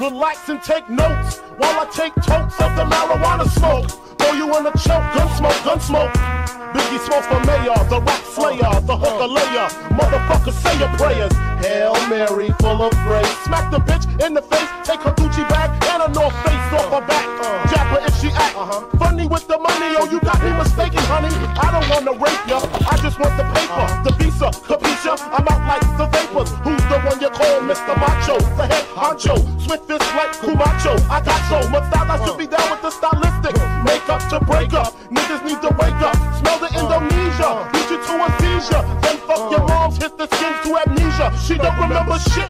Relax and take notes while I take totes of the marijuana smoke. Throw you in a choke, gun smoke, gun smoke. Biggie smokes for mayor, the rock slayer, the hooker layer. Motherfucker, say your prayers. Hail Mary, full of grace. Smack the bitch in the face, take her Gucci bag and a North Face off her back. Jab her if she act funny with the money. Oh, you got me mistaken, honey. I don't wanna rape ya, I just want the paper, the visa, capisha. I'm out like the vapors. Who's the one you call, Mr. Macho? The head honcho, swift is like Kumacho. I got so much style, I should be down with the stylistic. Make up to break up.